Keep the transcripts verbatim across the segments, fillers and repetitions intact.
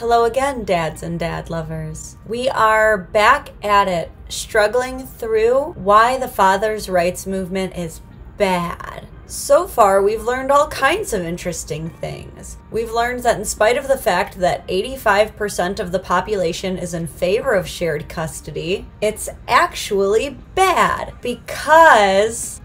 Hello again, dads and dad lovers. We are back at it, struggling through why the fathers' rights movement is bad. So far, we've learned all kinds of interesting things. We've learned that in spite of the fact that eighty-five percent of the population is in favor of shared custody, it's actually bad because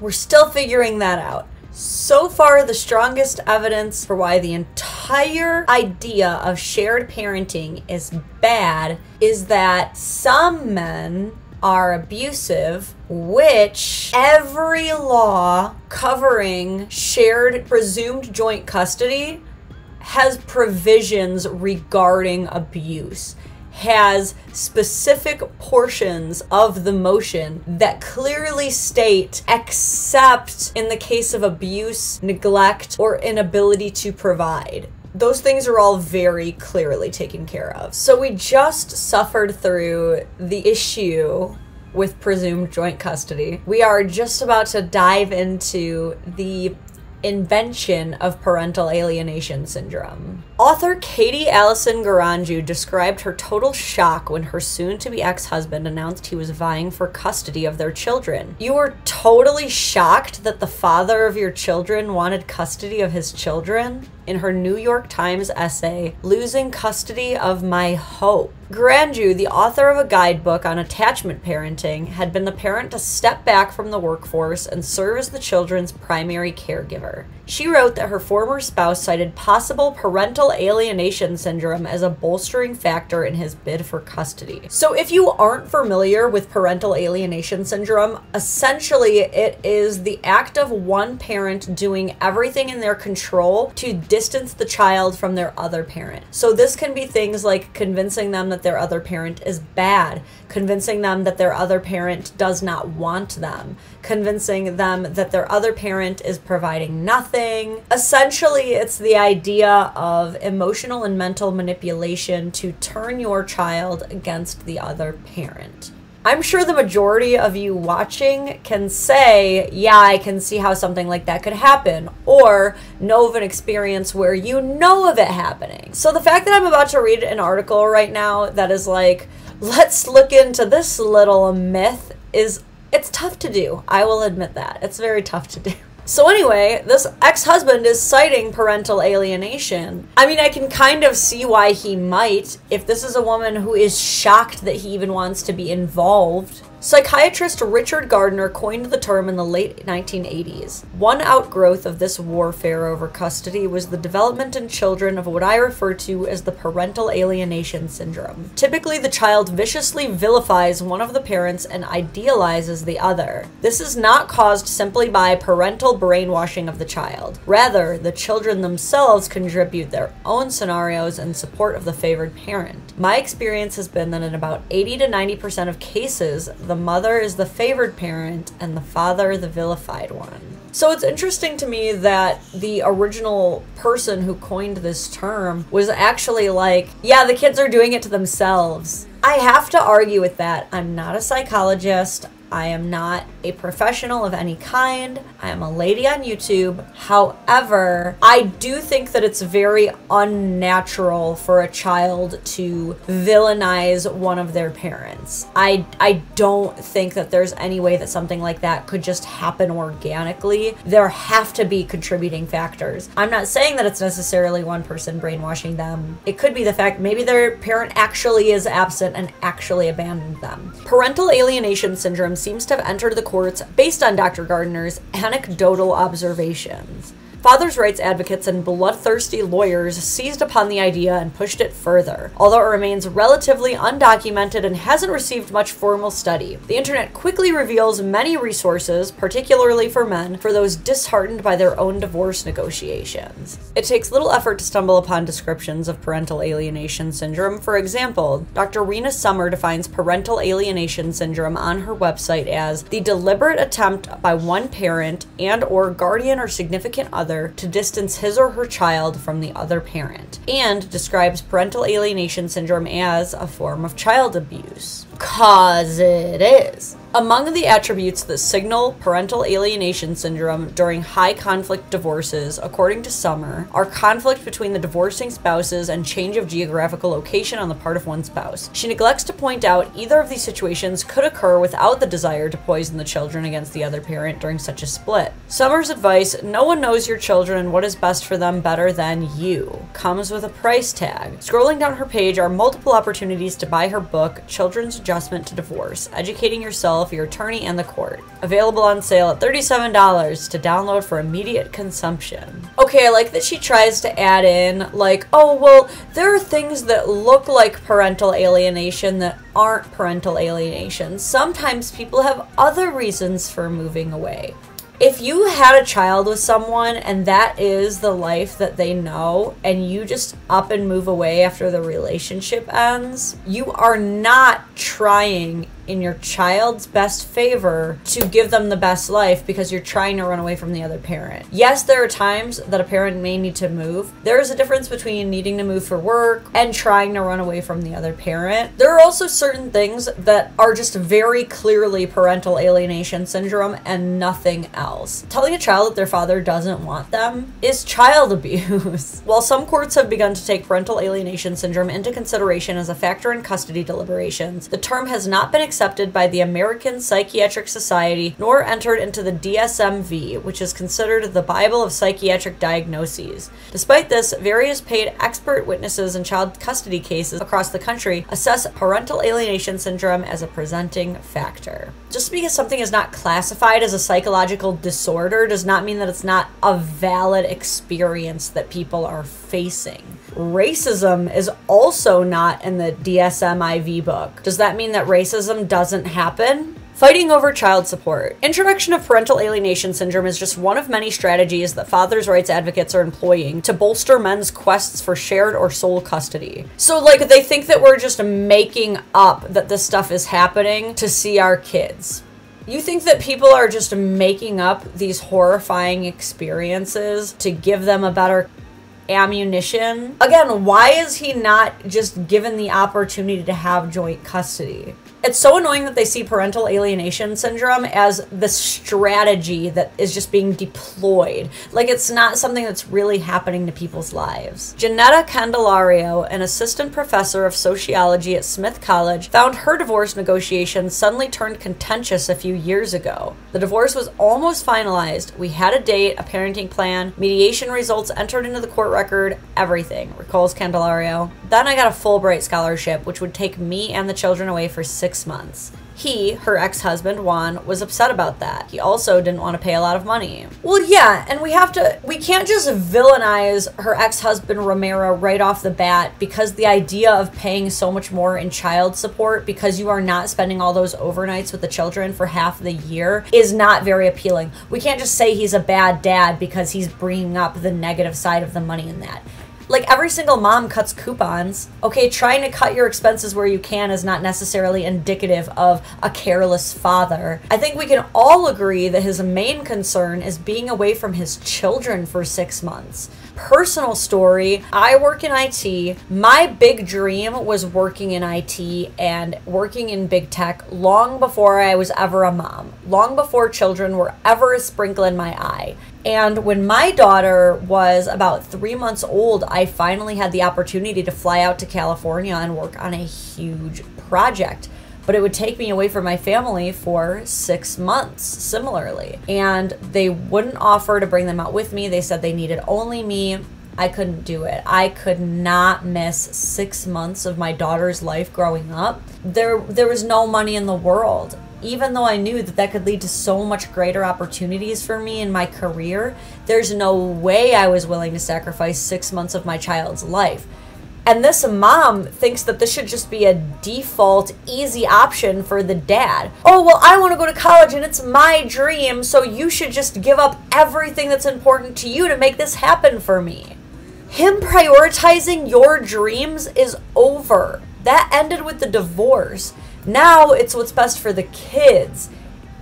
we're still figuring that out. So far, the strongest evidence for why the entire idea of shared parenting is bad is that some men are abusive, which every law covering shared presumed joint custody has provisions regarding abuse, has specific portions of the motion that clearly state, except in the case of abuse, neglect, or inability to provide. Those things are all very clearly taken care of. So we just suffered through the issue with presumed joint custody. We are just about to dive into the invention of parental alienation syndrome. Author Katie Allison Granju described her total shock when her soon-to-be ex-husband announced he was vying for custody of their children. You were totally shocked that the father of your children wanted custody of his children? In her New York Times essay, Losing Custody of My Hope, Granju, the author of a guidebook on attachment parenting, had been the parent to step back from the workforce and serve as the children's primary caregiver. She wrote that her former spouse cited possible parental alienation syndrome as a bolstering factor in his bid for custody. So if you aren't familiar with parental alienation syndrome, essentially it is the act of one parent doing everything in their control to distance the child from their other parent. So this can be things like convincing them that their other parent is bad, convincing them that their other parent does not want them, convincing them that their other parent is providing nothing. Essentially, it's the idea of emotional and mental manipulation to turn your child against the other parent. I'm sure the majority of you watching can say, yeah, I can see how something like that could happen, or know of an experience where you know of it happening. So the fact that I'm about to read an article right now that is like, let's look into this little myth, is it's tough to do. I will admit that. It's very tough to do. So anyway, this ex-husband is citing parental alienation. I mean, I can kind of see why he might, if this is a woman who is shocked that he even wants to be involved. Psychiatrist Richard Gardner coined the term in the late nineteen eighties. One outgrowth of this warfare over custody was the development in children of what I refer to as the parental alienation syndrome. Typically, the child viciously vilifies one of the parents and idealizes the other. This is not caused simply by parental brainwashing of the child. Rather, the children themselves contribute their own scenarios in support of the favored parent. My experience has been that in about eighty to ninety percent of cases, the The mother is the favored parent and the father the vilified one. So it's interesting to me that the original person who coined this term was actually like, yeah, the kids are doing it to themselves. I have to argue with that. I'm not a psychologist. I am not a professional of any kind. I am a lady on YouTube. However, I do think that it's very unnatural for a child to villainize one of their parents. I, I don't think that there's any way that something like that could just happen organically. There have to be contributing factors. I'm not saying that it's necessarily one person brainwashing them. It could be the fact maybe their parent actually is absent and actually abandoned them. Parental alienation syndrome seems to have entered the courts based on Doctor Gardner's anecdotal observations. Fathers' rights advocates and bloodthirsty lawyers seized upon the idea and pushed it further. Although it remains relatively undocumented and hasn't received much formal study, the internet quickly reveals many resources, particularly for men, for those disheartened by their own divorce negotiations. It takes little effort to stumble upon descriptions of parental alienation syndrome. For example, Doctor Rena Summer defines parental alienation syndrome on her website as the deliberate attempt by one parent and or guardian or significant other to distance his or her child from the other parent, and describes parental alienation syndrome as a form of child abuse. 'Cause it is. Among the attributes that signal parental alienation syndrome during high-conflict divorces, according to Summer, are conflict between the divorcing spouses and change of geographical location on the part of one spouse. She neglects to point out either of these situations could occur without the desire to poison the children against the other parent during such a split. Summer's advice, "No one knows your children and what is best for them better than you," comes with a price tag. Scrolling down her page are multiple opportunities to buy her book, Children's Adjustment to Divorce, Educating Yourself, your attorney, and the court. Available on sale at thirty-seven dollars to download for immediate consumption. Okay, I like that she tries to add in, like, oh, well, there are things that look like parental alienation that aren't parental alienation. Sometimes people have other reasons for moving away. If you had a child with someone and that is the life that they know, and you just up and move away after the relationship ends, you are not trying in your child's best favor to give them the best life because you're trying to run away from the other parent. Yes, there are times that a parent may need to move. There is a difference between needing to move for work and trying to run away from the other parent. There are also certain things that are just very clearly parental alienation syndrome and nothing else. Telling a child that their father doesn't want them is child abuse. While some courts have begun to take parental alienation syndrome into consideration as a factor in custody deliberations, the term has not been accepted by the American Psychiatric Society, nor entered into the D S M V, which is considered the Bible of psychiatric diagnoses. Despite this, various paid expert witnesses in child custody cases across the country assess parental alienation syndrome as a presenting factor. Just because something is not classified as a psychological disorder does not mean that it's not a valid experience that people are facing. Racism is also not in the D S M five book. Does that mean that racism doesn't happen? Fighting over child support. Introduction of parental alienation syndrome is just one of many strategies that fathers' rights advocates are employing to bolster men's quests for shared or sole custody. So, like, they think that we're just making up that this stuff is happening to see our kids. You think that people are just making up these horrifying experiences to give them a better ammunition? Again, why is he not just given the opportunity to have joint custody? It's so annoying that they see parental alienation syndrome as the strategy that is just being deployed. Like, it's not something that's really happening to people's lives. Janetta Candelario, an assistant professor of sociology at Smith College, found her divorce negotiations suddenly turned contentious a few years ago. The divorce was almost finalized. We had a date, a parenting plan, mediation results entered into the court record, everything, recalls Candelario. Then I got a Fulbright scholarship, which would take me and the children away for six months. He, her ex-husband, Juan, was upset about that. He also didn't want to pay a lot of money. Well, yeah, and we have to, we can't just villainize her ex-husband Romero right off the bat because the idea of paying so much more in child support because you are not spending all those overnights with the children for half the year is not very appealing. We can't just say he's a bad dad because he's bringing up the negative side of the money in that. Like, every single mom cuts coupons. Okay, trying to cut your expenses where you can is not necessarily indicative of a careless father. I think we can all agree that his main concern is being away from his children for six months. Personal story, I work in I T. My big dream was working in I T and working in big tech long before I was ever a mom, long before children were ever a sprinkle in my eye. And when my daughter was about three months old, I finally had the opportunity to fly out to California and work on a huge project. But it would take me away from my family for six months, similarly. And they wouldn't offer to bring them out with me. They said they needed only me. I couldn't do it. I could not miss six months of my daughter's life growing up. There, there was no money in the world. Even though I knew that that could lead to so much greater opportunities for me in my career, there's no way I was willing to sacrifice six months of my child's life. And this mom thinks that this should just be a default, easy option for the dad. Oh, well, I want to go to college and it's my dream, so you should just give up everything that's important to you to make this happen for me. Him prioritizing your dreams is over. That ended with the divorce. Now it's what's best for the kids.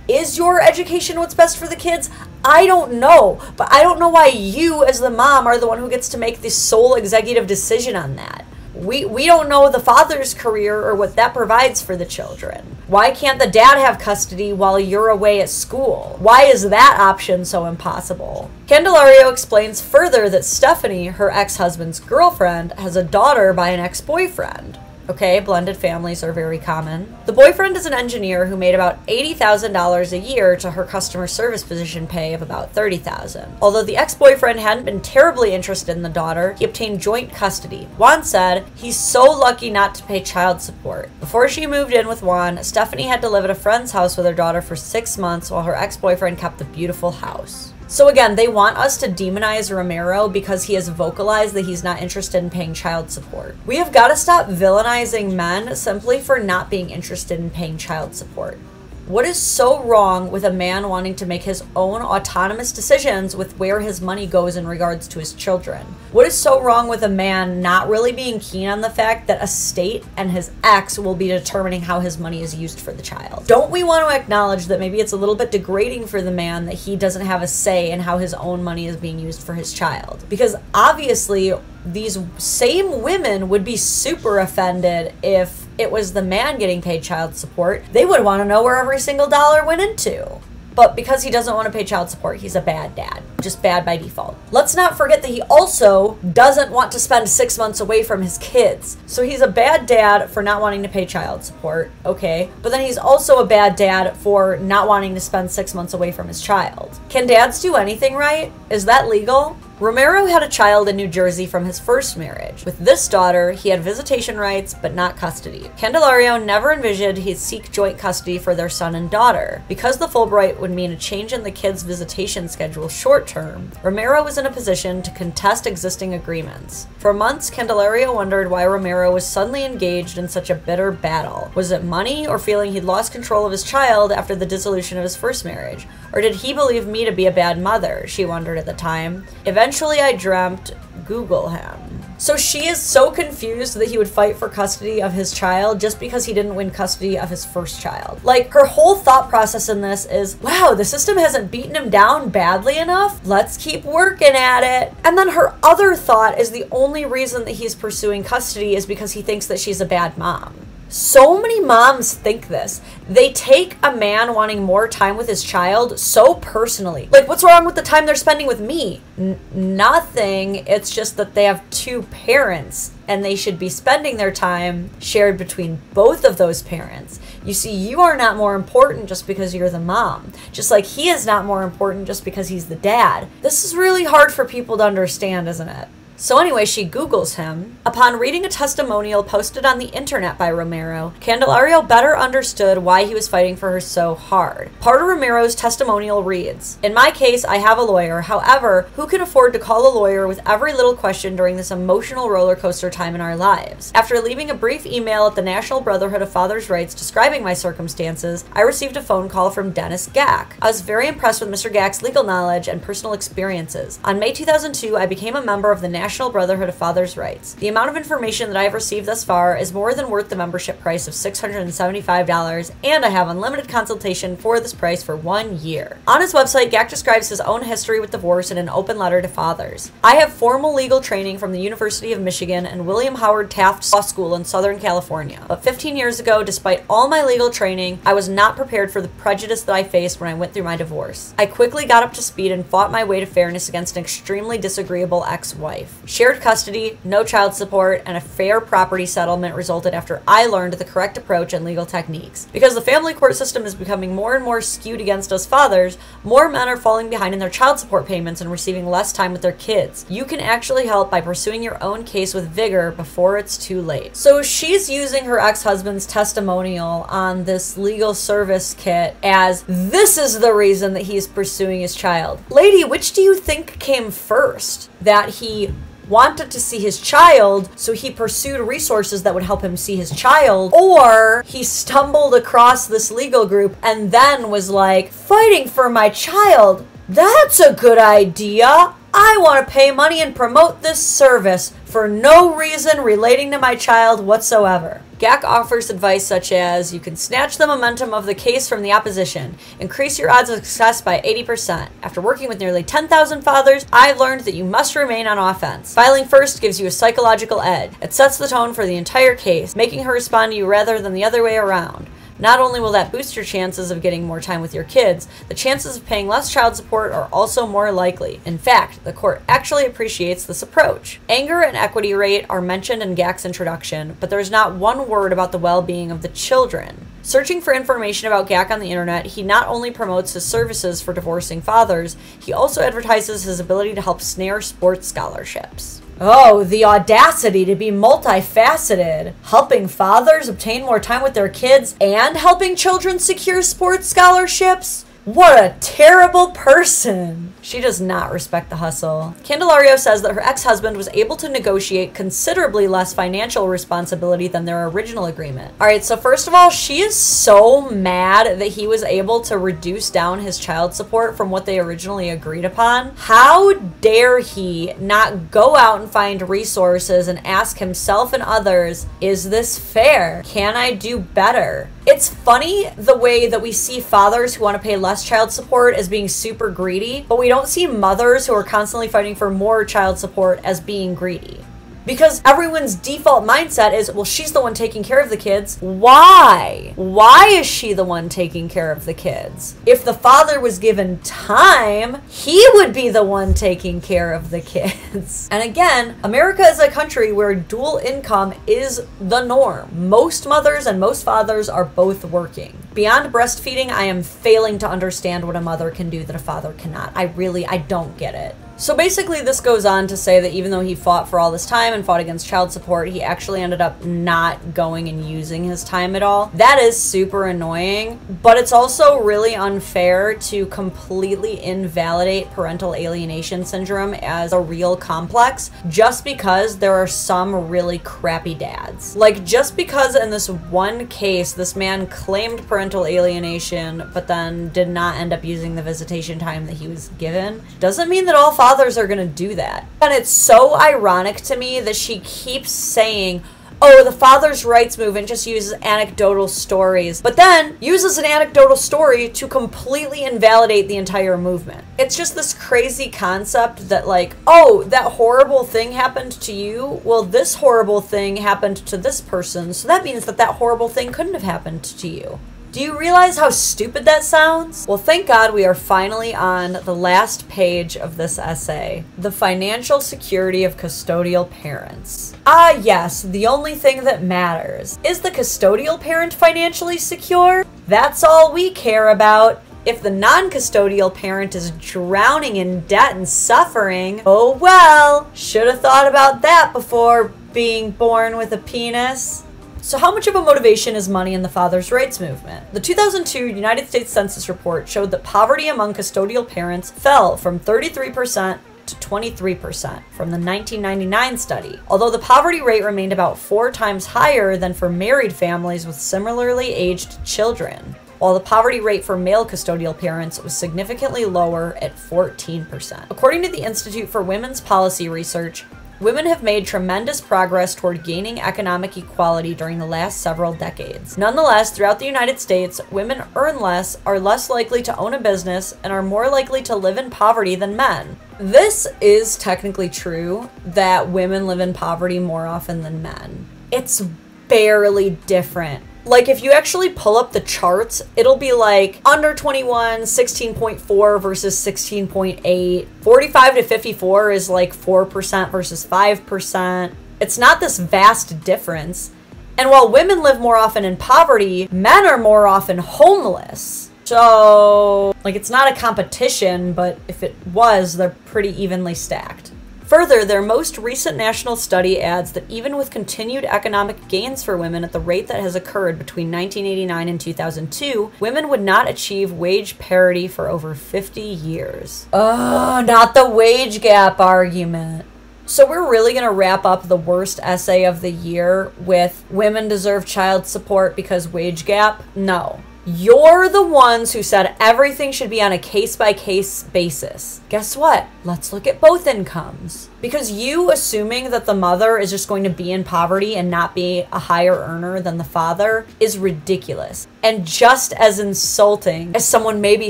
Is your education what's best for the kids? I don't know, but I don't know why you as the mom are the one who gets to make the sole executive decision on that. We, we don't know the father's career or what that provides for the children. Why can't the dad have custody while you're away at school? Why is that option so impossible? Candelario explains further that Stephanie, her ex-husband's girlfriend, has a daughter by an ex-boyfriend. Okay, blended families are very common. The boyfriend is an engineer who made about eighty thousand dollars a year to her customer service position pay of about thirty thousand dollars. Although the ex-boyfriend hadn't been terribly interested in the daughter, he obtained joint custody. Juan said, "He's so lucky not to pay child support." Before she moved in with Juan, Stephanie had to live at a friend's house with her daughter for six months while her ex-boyfriend kept the beautiful house. So again, they want us to demonize Romero because he has vocalized that he's not interested in paying child support. We have got to stop villainizing men simply for not being interested in paying child support. What is so wrong with a man wanting to make his own autonomous decisions with where his money goes in regards to his children? What is so wrong with a man not really being keen on the fact that a state and his ex will be determining how his money is used for the child? Don't we want to acknowledge that maybe it's a little bit degrading for the man that he doesn't have a say in how his own money is being used for his child? Because obviously, these same women would be super offended if it was the man getting paid child support. They would want to know where every single dollar went into. But because he doesn't want to pay child support, he's a bad dad. Just bad by default. Let's not forget that he also doesn't want to spend six months away from his kids. So he's a bad dad for not wanting to pay child support, okay? But then he's also a bad dad for not wanting to spend six months away from his child. Can dads do anything right? Is that legal? Romero had a child in New Jersey from his first marriage. With this daughter, he had visitation rights, but not custody. Candelario never envisioned he'd seek joint custody for their son and daughter. Because the Fulbright would mean a change in the kids' visitation schedule short-term, Romero was in a position to contest existing agreements. For months, Candelario wondered why Romero was suddenly engaged in such a bitter battle. Was it money or feeling he'd lost control of his child after the dissolution of his first marriage? Or did he believe me to be a bad mother, she wondered at the time. Eventually, Eventually, I dreamt, Google him. So she is so confused that he would fight for custody of his child just because he didn't win custody of his first child. Like, her whole thought process in this is, wow, the system hasn't beaten him down badly enough. Let's keep working at it. And then her other thought is the only reason that he's pursuing custody is because he thinks that she's a bad mom. So many moms think this. They take a man wanting more time with his child so personally. Like, what's wrong with the time they're spending with me? N- nothing. It's just that they have two parents and they should be spending their time shared between both of those parents. You see, you are not more important just because you're the mom. Just like he is not more important just because he's the dad. This is really hard for people to understand, isn't it? So anyway, she Googles him. Upon reading a testimonial posted on the internet by Romero, Candelario better understood why he was fighting for her so hard. Part of Romero's testimonial reads, "In my case, I have a lawyer. However, who can afford to call a lawyer with every little question during this emotional roller coaster time in our lives? After leaving a brief email at the National Brotherhood of Fathers' Rights describing my circumstances, I received a phone call from Dennis Gach. I was very impressed with Mister Gach's legal knowledge and personal experiences. On May two thousand two, I became a member of the National National Brotherhood of Fathers' Rights. The amount of information that I have received thus far is more than worth the membership price of six hundred seventy-five dollars, and I have unlimited consultation for this price for one year. On his website, Gach describes his own history with divorce in an open letter to fathers. I have formal legal training from the University of Michigan and William Howard Taft Law School in Southern California. But fifteen years ago, despite all my legal training, I was not prepared for the prejudice that I faced when I went through my divorce. I quickly got up to speed and fought my way to fairness against an extremely disagreeable ex-wife. Shared custody, no child support, and a fair property settlement resulted after I learned the correct approach and legal techniques. Because the family court system is becoming more and more skewed against us fathers, more men are falling behind in their child support payments and receiving less time with their kids. You can actually help by pursuing your own case with vigor before it's too late." So she's using her ex-husband's testimonial on this legal service kit as this is the reason that he's pursuing his child. Lady, which do you think came first? That he wanted to see his child, so he pursued resources that would help him see his child, or he stumbled across this legal group and then was like, fighting for my child, that's a good idea. I want to pay money and promote this service for no reason relating to my child whatsoever. Gach offers advice such as, you can snatch the momentum of the case from the opposition, increase your odds of success by eighty percent. After working with nearly ten thousand fathers, I've learned that you must remain on offense. Filing first gives you a psychological edge. It sets the tone for the entire case, making her respond to you rather than the other way around. Not only will that boost your chances of getting more time with your kids, the chances of paying less child support are also more likely. In fact, the court actually appreciates this approach. Anger and equity rate are mentioned in Gach's introduction, but there's not one word about the well-being of the children. Searching for information about Gach on the internet, he not only promotes his services for divorcing fathers, he also advertises his ability to help snare sports scholarships. Oh, the audacity to be multifaceted. Helping fathers obtain more time with their kids and helping children secure sports scholarships? What a terrible person. She does not respect the hustle. Candelario says that her ex-husband was able to negotiate considerably less financial responsibility than their original agreement. All right, so first of all, she is so mad that he was able to reduce down his child support from what they originally agreed upon. How dare he not go out and find resources and ask himself and others, is this fair? Can I do better? It's funny the way that we see fathers who want to pay less child support as being super greedy, but we don't see mothers who are constantly fighting for more child support as being greedy. Because everyone's default mindset is, well, she's the one taking care of the kids. Why? Why is she the one taking care of the kids? If the father was given time, he would be the one taking care of the kids. And again, America is a country where dual income is the norm. Most mothers and most fathers are both working. Beyond breastfeeding, I am failing to understand what a mother can do that a father cannot. I really, I don't get it. So basically this goes on to say that even though he fought for all this time and fought against child support, he actually ended up not going and using his time at all. That is super annoying, but it's also really unfair to completely invalidate parental alienation syndrome as a real complex just because there are some really crappy dads. Like, just because in this one case this man claimed parental alienation but then did not end up using the visitation time that he was given, doesn't mean that all fathers Fathers are gonna do that. And it's so ironic to me that she keeps saying, oh, the fathers' rights movement just uses anecdotal stories, but then uses an anecdotal story to completely invalidate the entire movement. It's just this crazy concept that, like, oh, that horrible thing happened to you. Well, this horrible thing happened to this person, so that means that that horrible thing couldn't have happened to you. Do you realize how stupid that sounds? Well, thank God we are finally on the last page of this essay. The financial security of custodial parents. Ah yes, the only thing that matters. Is the custodial parent financially secure? That's all we care about. If the non-custodial parent is drowning in debt and suffering, oh well, should have thought about that before being born with a penis. So how much of a motivation is money in the fathers' rights movement? The two thousand two United States Census report showed that poverty among custodial parents fell from thirty-three percent to twenty-three percent from the nineteen ninety-nine study, although the poverty rate remained about four times higher than for married families with similarly aged children, while the poverty rate for male custodial parents was significantly lower at fourteen percent. According to the Institute for Women's Policy Research, women have made tremendous progress toward gaining economic equality during the last several decades. Nonetheless, throughout the United States, women earn less, are less likely to own a business, and are more likely to live in poverty than men. This is technically true, that women live in poverty more often than men. It's barely different. Like, if you actually pull up the charts, it'll be like under twenty-one, sixteen point four versus sixteen point eight. forty-five to fifty-four is like four percent versus five percent. It's not this vast difference. And while women live more often in poverty, men are more often homeless. So, like, it's not a competition, but if it was, they're pretty evenly stacked. Further, their most recent national study adds that even with continued economic gains for women at the rate that has occurred between nineteen eighty-nine and two thousand two, women would not achieve wage parity for over fifty years. Oh, not the wage gap argument. So we're really going to wrap up the worst essay of the year with women deserve child support because wage gap? No. You're the ones who said everything should be on a case-by-case basis. Guess what? Let's look at both incomes. Because you assuming that the mother is just going to be in poverty and not be a higher earner than the father is ridiculous. And just as insulting as someone may be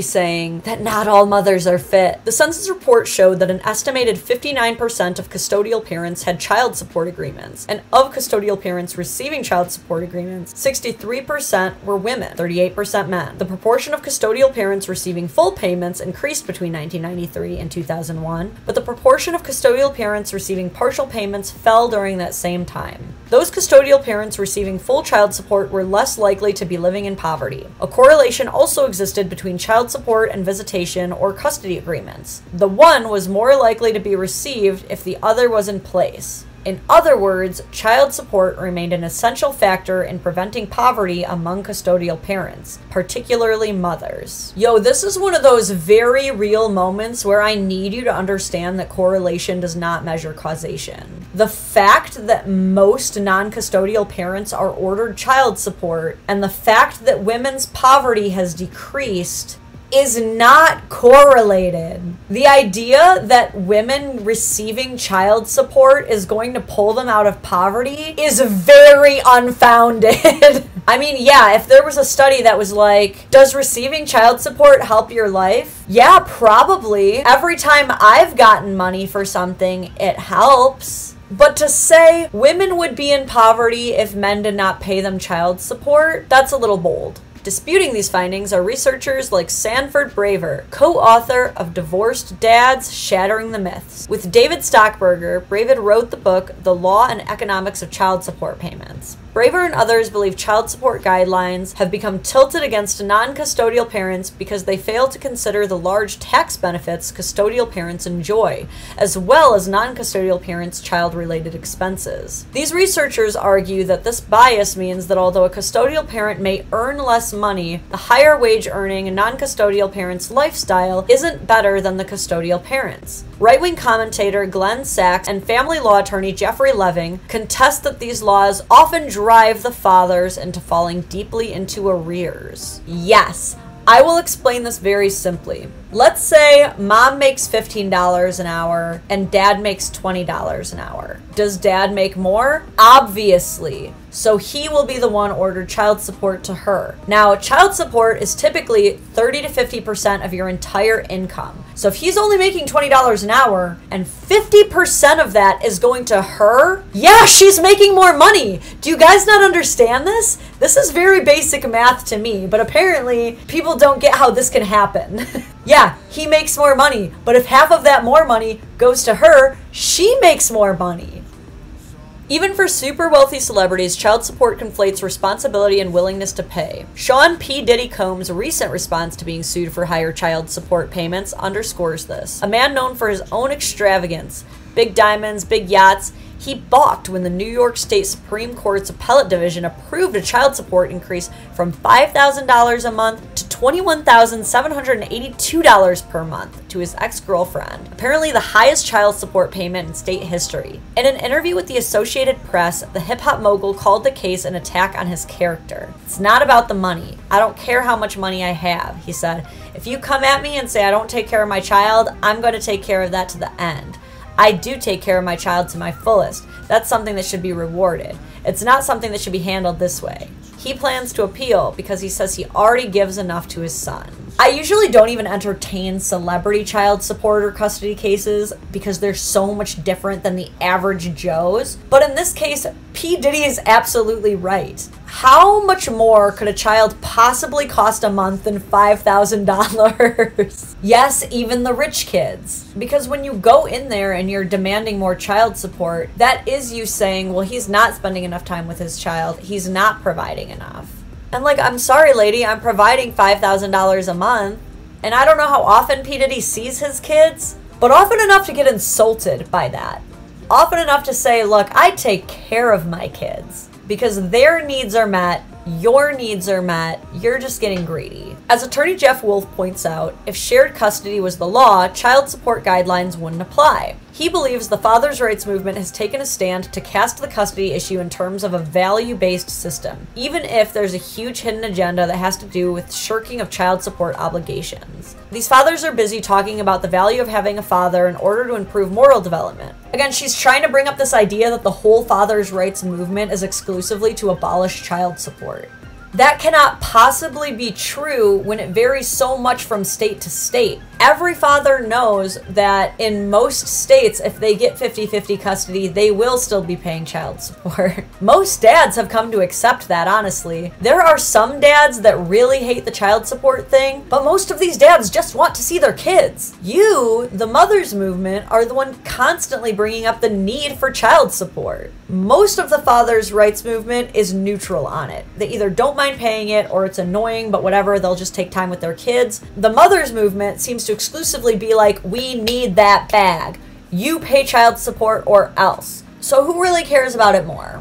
saying that not all mothers are fit. The census report showed that an estimated fifty-nine percent of custodial parents had child support agreements. And of custodial parents receiving child support agreements, sixty-three percent were women, thirty-eight percent men. The proportion of custodial parents receiving full payments increased between nineteen ninety-three and two thousand one, but the proportion of custodial parents receiving partial payments fell during that same time. Those custodial parents receiving full child support were less likely to be living in poverty. A correlation also existed between child support and visitation or custody agreements. The one was more likely to be received if the other was in place. In other words, child support remained an essential factor in preventing poverty among custodial parents, particularly mothers. Yo, this is one of those very real moments where I need you to understand that correlation does not measure causation. The fact that most non-custodial parents are ordered child support and the fact that women's poverty has decreased is not correlated. The idea that women receiving child support is going to pull them out of poverty is very unfounded. I mean, yeah, if there was a study that was like, does receiving child support help your life? Yeah, probably. Every time I've gotten money for something, it helps. But to say women would be in poverty if men did not pay them child support, that's a little bold. Disputing these findings are researchers like Sanford Braver, co-author of Divorced Dads, Shattering the Myths. With David Stockberger, Braver wrote the book, The Law and Economics of Child Support Payments. Braver and others believe child support guidelines have become tilted against non-custodial parents because they fail to consider the large tax benefits custodial parents enjoy, as well as non-custodial parents' child-related expenses. These researchers argue that this bias means that although a custodial parent may earn less money, the higher wage earning and non-custodial parents' lifestyle isn't better than the custodial parents. Right-wing commentator Glenn Sachs and family law attorney Jeffrey Leving contest that these laws often drive the fathers into falling deeply into arrears. Yes, I will explain this very simply. Let's say mom makes fifteen dollars an hour and dad makes twenty dollars an hour. Does dad make more? Obviously. So he will be the one ordered child support to her. Now, child support is typically thirty to fifty percent of your entire income. So if he's only making twenty dollars an hour and fifty percent of that is going to her, yeah, she's making more money. Do you guys not understand this? This is very basic math to me, but apparently people don't get how this can happen. Yeah, he makes more money, but if half of that more money goes to her, she makes more money. Even for super wealthy celebrities, child support conflates responsibility and willingness to pay. Sean P. Diddy Combs' recent response to being sued for higher child support payments underscores this. A man known for his own extravagance, big diamonds, big yachts, he balked when the New York State Supreme Court's appellate division approved a child support increase from five thousand dollars a month to twenty-one thousand seven hundred eighty-two dollars per month to his ex-girlfriend, apparently the highest child support payment in state history. In an interview with the Associated Press, the hip-hop mogul called the case an attack on his character. It's not about the money. I don't care how much money I have, he said. If you come at me and say I don't take care of my child, I'm going to take care of that to the end. I do take care of my child to my fullest. That's something that should be rewarded. It's not something that should be handled this way. He plans to appeal because he says he already gives enough to his son. I usually don't even entertain celebrity child support or custody cases because they're so much different than the average Joe's. But in this case, P. Diddy is absolutely right. How much more could a child possibly cost a month than five thousand dollars? Yes, even the rich kids. Because when you go in there and you're demanding more child support, that is you saying, well, he's not spending enough time with his child. He's not providing enough. And like, I'm sorry, lady, I'm providing five thousand dollars a month. And I don't know how often P. Diddy sees his kids, but often enough to get insulted by that. Often enough to say, look, I take care of my kids. Because their needs are met, your needs are met, you're just getting greedy. As attorney Jeff Wolf points out, if shared custody was the law, child support guidelines wouldn't apply. He believes the fathers' rights movement has taken a stand to cast the custody issue in terms of a value-based system, even if there's a huge hidden agenda that has to do with shirking of child support obligations. These fathers are busy talking about the value of having a father in order to improve moral development. Again, she's trying to bring up this idea that the whole fathers' rights movement is exclusively to abolish child support. That cannot possibly be true when it varies so much from state to state. Every father knows that in most states, if they get fifty fifty custody, they will still be paying child support. Most dads have come to accept that, honestly. There are some dads that really hate the child support thing, but most of these dads just want to see their kids. You, the mother's movement, are the one constantly bringing up the need for child support. Most of the fathers' rights movement is neutral on it. They either don't mind paying it or it's annoying, but whatever, they'll just take time with their kids. The mother's movement seems to exclusively be like, we need that bag. You pay child support or else. So who really cares about it more?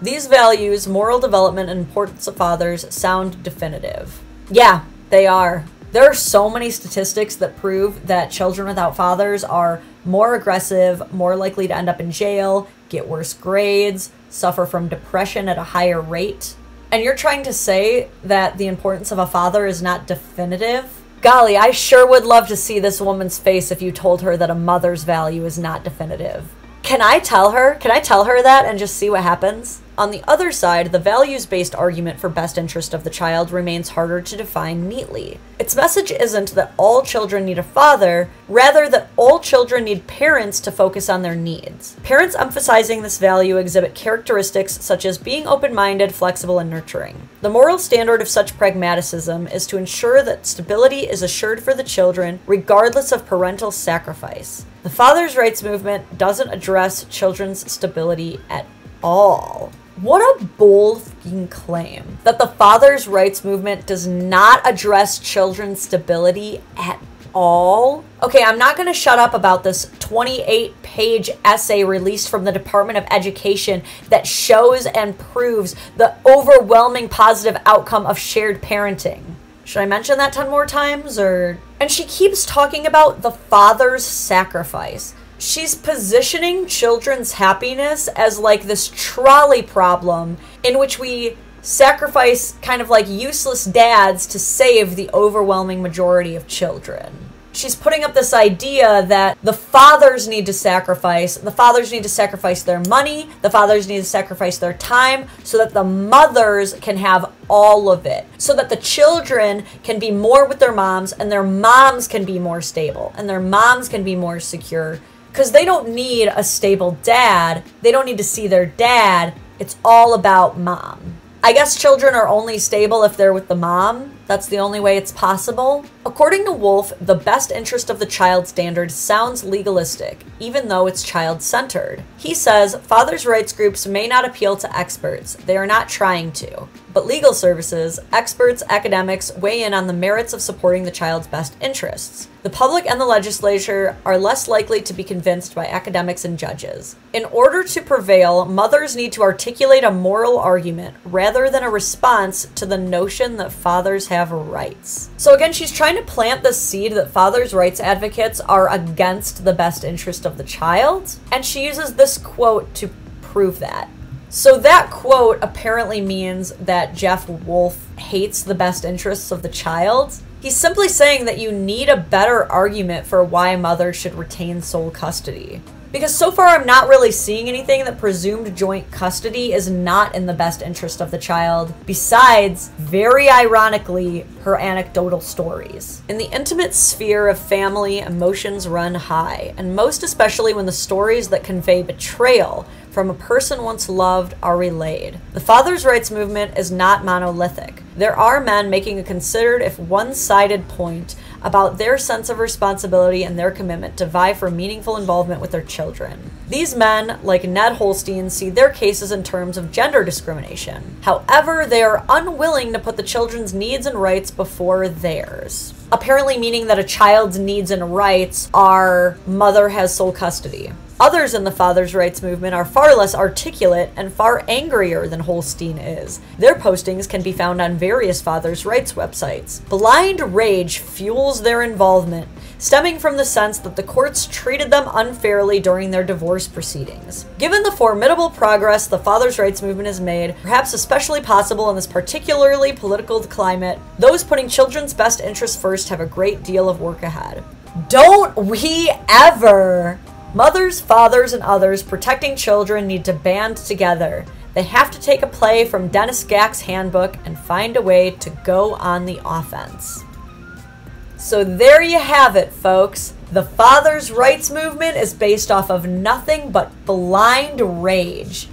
These values, moral development, and importance of fathers sound definitive. Yeah, they are. There are so many statistics that prove that children without fathers are more aggressive, more likely to end up in jail, get worse grades, suffer from depression at a higher rate. And you're trying to say that the importance of a father is not definitive? Golly, I sure would love to see this woman's face if you told her that a mother's value is not definitive. Can I tell her? Can I tell her that and just see what happens? On the other side, the values-based argument for best interest of the child remains harder to define neatly. Its message isn't that all children need a father, rather that all children need parents to focus on their needs. Parents emphasizing this value exhibit characteristics such as being open-minded, flexible, and nurturing. The moral standard of such pragmaticism is to ensure that stability is assured for the children regardless of parental sacrifice. The fathers' rights movement doesn't address children's stability at all. What a bold fucking claim. That the fathers' rights movement does not address children's stability at all? Okay, I'm not gonna shut up about this twenty-eight page essay released from the Department of Education that shows and proves the overwhelming positive outcome of shared parenting. Should I mention that ten more times, or? And she keeps talking about the father's sacrifice. She's positioning children's happiness as like this trolley problem in which we sacrifice kind of like useless dads to save the overwhelming majority of children. She's putting up this idea that the fathers need to sacrifice, the fathers need to sacrifice their money, the fathers need to sacrifice their time so that the mothers can have all of it, so that the children can be more with their moms and their moms can be more stable and their moms can be more secure. Because they don't need a stable dad. They don't need to see their dad. It's all about mom. I guess children are only stable if they're with the mom. That's the only way it's possible. According to Wolf, the best interest of the child standard sounds legalistic, even though it's child-centered. He says, fathers' rights groups may not appeal to experts. They are not trying to. But legal services, experts, academics weigh in on the merits of supporting the child's best interests. The public and the legislature are less likely to be convinced by academics and judges. In order to prevail, mothers need to articulate a moral argument rather than a response to the notion that fathers have rights. So again, she's trying to plant the seed that fathers' rights advocates are against the best interest of the child, and she uses this quote to prove that. So that quote apparently means that Jeff Wolf hates the best interests of the child. He's simply saying that you need a better argument for why mothers should retain sole custody. Because so far I'm not really seeing anything that presumed joint custody is not in the best interest of the child, besides, very ironically, her anecdotal stories. In the intimate sphere of family, emotions run high, and most especially when the stories that convey betrayal from a person once loved are relayed. The fathers' rights movement is not monolithic. There are men making a considered, if one-sided point about their sense of responsibility and their commitment to vie for meaningful involvement with their children. These men, like Ned Holstein, see their cases in terms of gender discrimination. However, they are unwilling to put the children's needs and rights before theirs. Apparently meaning that a child's needs and rights are mother has sole custody. Others in the fathers' rights movement are far less articulate and far angrier than Holstein is. Their postings can be found on various fathers' rights websites. Blind rage fuels their involvement. stemming from the sense that the courts treated them unfairly during their divorce proceedings. Given the formidable progress the fathers' rights movement has made, perhaps especially possible in this particularly political climate, those putting children's best interests first have a great deal of work ahead. Don't we ever! Mothers, fathers, and others protecting children need to band together. They have to take a play from Dennis Gach's handbook and find a way to go on the offense. So there you have it, folks. The fathers' rights movement is based off of nothing but blind rage.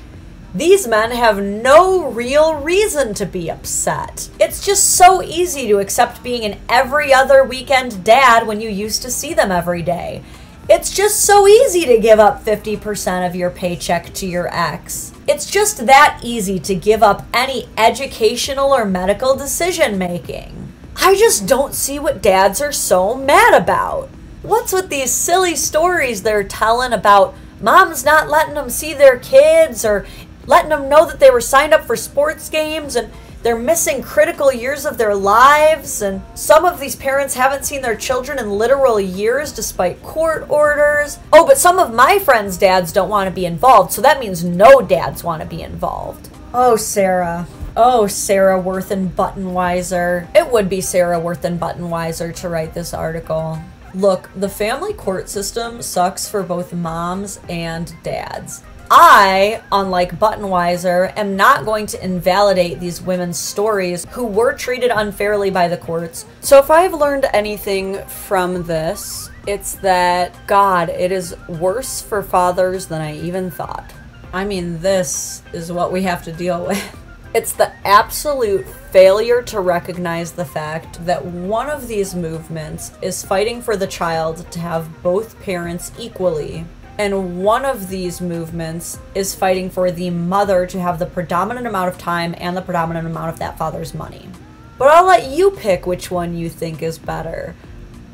These men have no real reason to be upset. It's just so easy to accept being an every other weekend dad when you used to see them every day. It's just so easy to give up fifty percent of your paycheck to your ex. It's just that easy to give up any educational or medical decision making. I just don't see what dads are so mad about. What's with these silly stories they're telling about mom's not letting them see their kids or letting them know that they were signed up for sports games and they're missing critical years of their lives, and some of these parents haven't seen their children in literal years despite court orders. Oh, but some of my friends' dads don't want to be involved, so that means no dads want to be involved. Oh, Sarah. Oh, Sarah Werthan-Buttenwieser. It would be Sarah Werthan-Buttenwieser to write this article. Look, the family court system sucks for both moms and dads. I, unlike Buttenwieser, am not going to invalidate these women's stories who were treated unfairly by the courts. So if I've learned anything from this, it's that, God, it is worse for fathers than I even thought. I mean, this is what we have to deal with. It's the absolute failure to recognize the fact that one of these movements is fighting for the child to have both parents equally. And one of these movements is fighting for the mother to have the predominant amount of time and the predominant amount of that father's money. But I'll let you pick which one you think is better.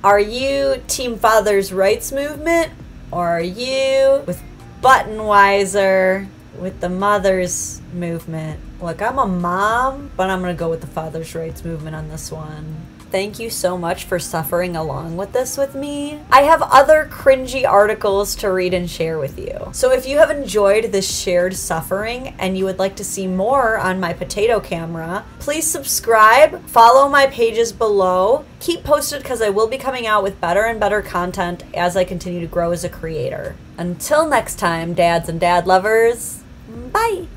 Are you Team Fathers' Rights Movement? Or are you with Buttenwieser, with the Mothers' Movement? Look, I'm a mom, but I'm gonna go with the Fathers' Rights Movement on this one. Thank you so much for suffering along with this with me. I have other cringy articles to read and share with you. So if you have enjoyed this shared suffering and you would like to see more on my potato camera, please subscribe, follow my pages below, keep posted because I will be coming out with better and better content as I continue to grow as a creator. Until next time, dads and dad lovers, bye.